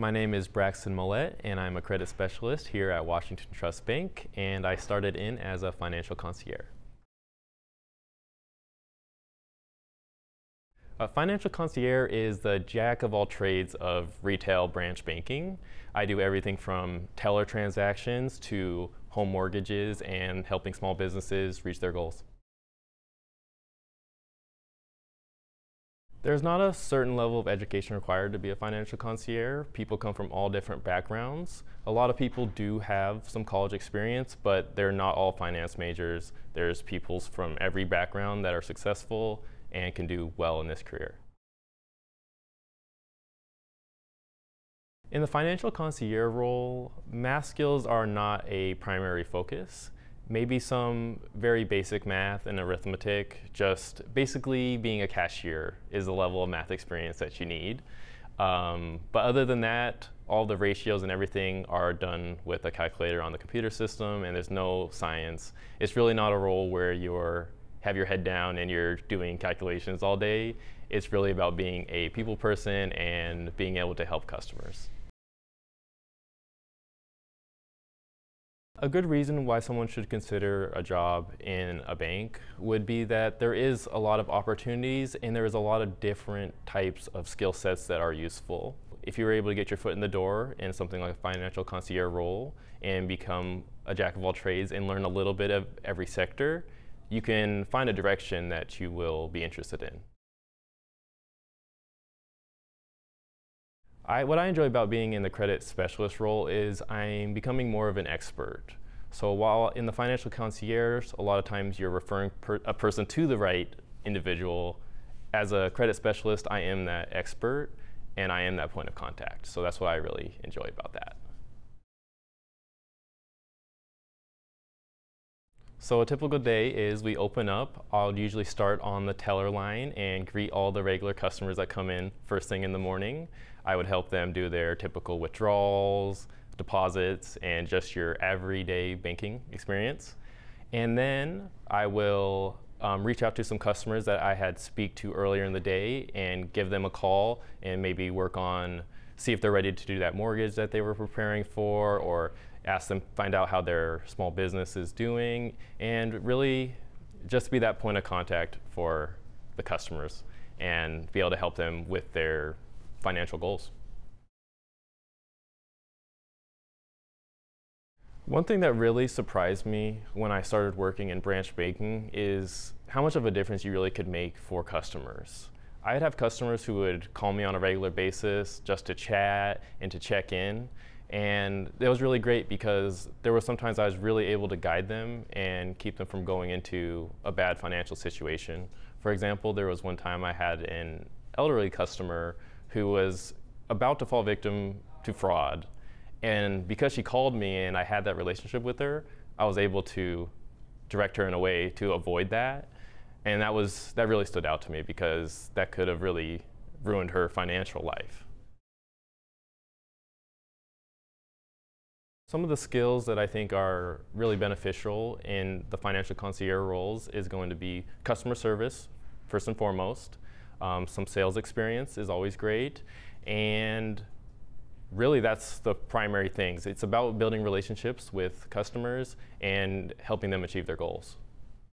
My name is Braxton Mallette, and I'm a credit specialist here at Washington Trust Bank, and I started in as a financial concierge. A financial concierge is the jack of all trades of retail branch banking. I do everything from teller transactions to home mortgages and helping small businesses reach their goals. There's not a certain level of education required to be a financial concierge. People come from all different backgrounds. A lot of people do have some college experience, but they're not all finance majors. There's people from every background that are successful and can do well in this career. In the financial concierge role, math skills are not a primary focus. Maybe some very basic math and arithmetic, just basically being a cashier is the level of math experience that you need. But other than that, all the ratios and everything are done with a calculator on the computer system, and there's no science. It's really not a role where you have your head down and you're doing calculations all day. It's really about being a people person and being able to help customers. A good reason why someone should consider a job in a bank would be that there is a lot of opportunities and there is a lot of different types of skill sets that are useful. If you were able to get your foot in the door in something like a financial concierge role and become a jack of all trades and learn a little bit of every sector, you can find a direction that you will be interested in. What I enjoy about being in the credit specialist role is I'm becoming more of an expert. So while in the financial concierge, a lot of times you're referring a person to the right individual, as a credit specialist, I am that expert and I am that point of contact. So that's what I really enjoy about that. So a typical day is we open up. I'll usually start on the teller line and greet all the regular customers that come in first thing in the morning. I would help them do their typical withdrawals, deposits, and just your everyday banking experience. And then I will reach out to some customers that I had speak to earlier in the day and give them a call and maybe work on, see if they're ready to do that mortgage that they were preparing for, or ask them, find out how their small business is doing, and really just be that point of contact for the customers and be able to help them with their financial goals. One thing that really surprised me when I started working in branch banking is how much of a difference you really could make for customers. I'd have customers who would call me on a regular basis just to chat and to check in. And it was really great because there were sometimes I was really able to guide them and keep them from going into a bad financial situation. For example, there was one time I had an elderly customer who was about to fall victim to fraud. And because she called me and I had that relationship with her, I was able to direct her in a way to avoid that. And that really stood out to me because that could have really ruined her financial life. Some of the skills that I think are really beneficial in the financial concierge roles is going to be customer service, first and foremost. Some sales experience is always great. And really that's the primary things. It's about building relationships with customers and helping them achieve their goals.